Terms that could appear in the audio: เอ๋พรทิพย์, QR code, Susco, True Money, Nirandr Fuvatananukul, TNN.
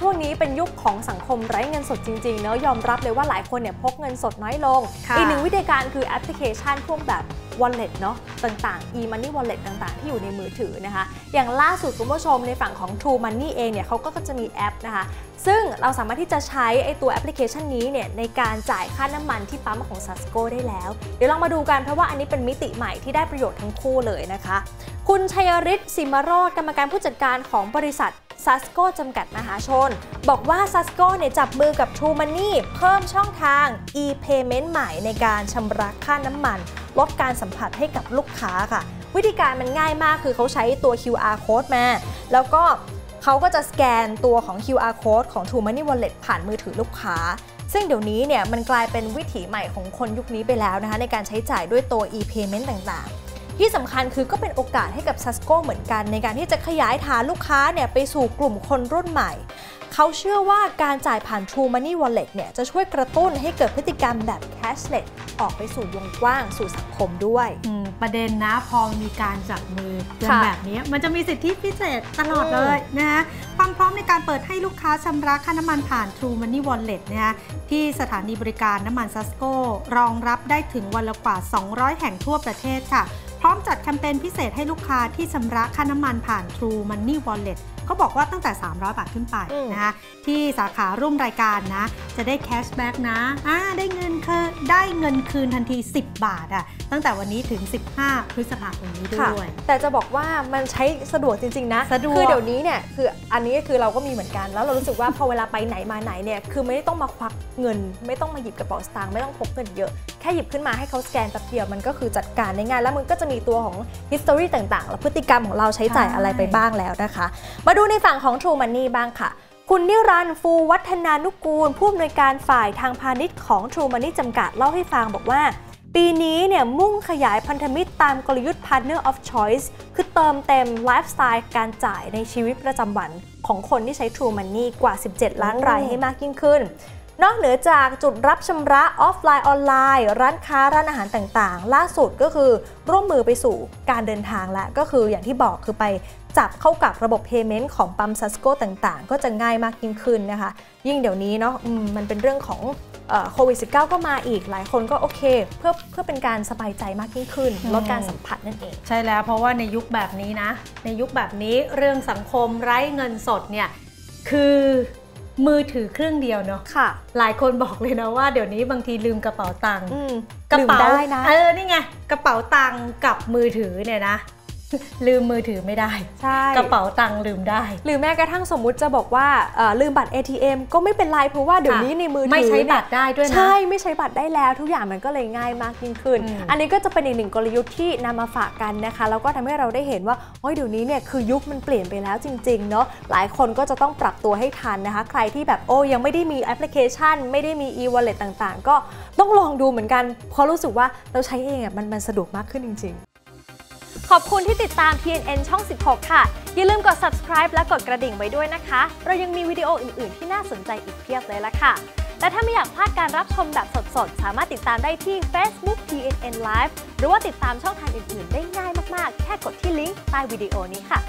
ช่วงนี้เป็นยุคของสังคมไร้เงินสดจริงๆเนอะยอมรับเลยว่าหลายคนเนี่ยพกเงินสดน้อยลงอีกหนึ่งวิธีการคือแอปพลิเคชันพวกแบบwallet เนาะต่างๆ e-money wallet ต่างๆที่อยู่ในมือถือนะคะอย่างล่าสุดคุณผู้ชมในฝั่งของ True Money เองเนี่ยเขาก็จะมีแอปนะคะซึ่งเราสามารถที่จะใช้ไอตัวแอปพลิเคชันนี้เนี่ยในการจ่ายค่าน้ำมันที่ปั๊มของ Susco ได้แล้วเดี๋ยวลองมาดูกันเพราะว่าอันนี้เป็นมิติใหม่ที่ได้ประโยชน์ทั้งคู่เลยนะคะคุณชัยฤทธิ์สิมารอดกรรมการผู้จัดการของบริษัท Susco จำกัดมหาชนบอกว่า Susco เนี่ยจับมือกับ True Money เพิ่มช่องทาง e-payment ใหม่ในการชำระค่าน้ำมันลดการสัมผัสให้กับลูกค้าค่ะวิธีการมันง่ายมากคือเขาใช้ตัว QR code มาแล้วก็เขาก็จะสแกนตัวของ QR code ของ True Money Wallet ผ่านมือถือลูกค้าซึ่งเดี๋ยวนี้เนี่ยมันกลายเป็นวิถีใหม่ของคนยุคนี้ไปแล้วนะคะในการใช้จ่ายด้วยตัว e-payment ต่างๆที่สำคัญคือก็เป็นโอกาสให้กับ Susco เหมือนกันในการที่จะขยายฐานลูกค้าเนี่ยไปสู่กลุ่มคนรุ่นใหม่เขาเชื่อว่าการจ่ายผ่าน True Money Wallet เนี่ยจะช่วยกระตุ้นให้เกิดพฤติกรรมแบบ cashless ออกไปสู่วงกว้างสู่สังคมด้วยประเด็นนะพอมีการจับมือกันแบบนี้มันจะมีสิทธิพิเศษตลอดเลยนะคะความพร้อมในการเปิดให้ลูกค้าชำระค่าน้ำมันผ่าน True Money Wallet นะคะที่สถานีบริการน้ำมัน Susco รองรับได้ถึงวันละกว่า200 แห่งทั่วประเทศค่ะพร้อมจัดแคมเปญพิเศษให้ลูกค้าที่ชำระค่าน้ำมันผ่าน True Money Wallet เขาบอกว่าตั้งแต่300 บาทขึ้นไปนะคะที่สาขาร่วมรายการนะจะได้แคชแบ็กนะได้เงินคืนทันที10 บาทอ่ะตั้งแต่วันนี้ถึง15 พฤษภาคมนี้ด้วยแต่จะบอกว่ามันใช้สะดวกจริงๆนะคือเดี๋ยวนี้เนี่ยคืออันนี้คือเราก็มีเหมือนกันแล้วเรารู้สึกว่าพอเวลาไปไหนมาไหนเนี่ยคือไม่ได้ต้องมาควักเงินไม่ต้องมาหยิบกระเป๋าสตางค์ไม่ต้องพกเงินเยอะแค่หยิบขึ้นมาให้เขาสแกนแป๊บเดียวมันก็คือจัดการได้ง่ายแล้วมันก็จะมีตัวของ history ต่างๆและพฤติกรรมของเราใช้จ่ายอะไรไปบ้างแล้วนะคะมาดูในฝั่งของ True Money บ้างค่ะคุณนิรันดร์ ฟูวัฒนานุกูลผู้อำนวยการฝ่ายทางพาณิชย์ของ True Money จำกัดเล่าให้ฟังบอกว่าปีนี้เนี่ยมุ่งขยายพันธมิตรตามกลยุทธ์ Partner of Choice คือเติมเต็มไลฟ์สไตล์การจ่ายในชีวิตประจำวันของคนที่ใช้ True Money กว่า 17 ล้านรายให้มากยิ่งขึ้นนอกเหนือจากจุดรับชำระออฟไลน์ออนไลน์ร้านค้าร้านอาหารต่างๆล่าสุดก็คือร่วมมือไปสู่การเดินทางและก็คืออย่างที่บอกคือไปจับเข้ากับระบบ Payment ของปั๊ม Susco ต่างๆก็จะง่ายมากยิ่งขึ้นนะคะยิ่งเดี๋ยวนี้เนาะมันเป็นเรื่องของโควิด -19 ก็มาอีกหลายคนก็โอเคเพื่อเป็นการสบายใจมากยิ่งขึ้นลดการสัมผัสนั่นเองใช่แล้วเพราะว่าในยุคแบบนี้นะในยุคแบบนี้เรื่องสังคมไร้เงินสดเนี่ยคือมือถือเครื่องเดียวเนาะค่ะหลายคนบอกเลยนะว่าเดี๋ยวนี้บางทีลืมกระเป๋าตังค์กระเป๋าได้นะนี่ไงกระเป๋าตังค์กับมือถือเนี่ยนะลืมมือถือไม่ได้ใช่กระเป๋าตังค์ลืมได้หรือแม้กระทั่งสมมุติจะบอกว่าลืมบัตร ATM ก็ไม่เป็นไรเพราะว่าเดี๋ยวนี้ในมือถือไม่ใช้บัตรได้ด้วยนะใช่ไม่ใช้บัตรได้แล้วทุกอย่างมันก็เลยง่ายมากยิ่งขึ้นอันนี้ก็จะเป็นอีกหนึ่งกลยุทธ์ที่นำมาฝากกันนะคะแล้วก็ทำให้เราได้เห็นว่าโอ้ยเดี๋ยวนี้เนี่ยคือยุคมันเปลี่ยนไปแล้วจริงๆเนาะหลายคนก็จะต้องปรับตัวให้ทันนะคะใครที่แบบโอ้ยังไม่ได้มีแอปพลิเคชันไม่ได้มี e-wallet ต่างๆก็ต้องลองดูเหมือนกันเพราะรู้สึกว่าเราใช้เองอ่ะมันสะดวกมากขึ้นจริงๆขอบคุณที่ติดตาม TNN ช่อง 16 ค่ะอย่าลืมกด subscribe และกดกระดิ่งไว้ด้วยนะคะเรายังมีวิดีโออื่นๆที่น่าสนใจอีกเพียบเลยละค่ะและถ้าไม่อยากพลาดการรับชมแบบสดๆสามารถติดตามได้ที่ Facebook TNN Live หรือว่าติดตามช่องทางอื่นๆได้ง่ายมากๆแค่กดที่ลิงก์ใต้วิดีโอนี้ค่ะ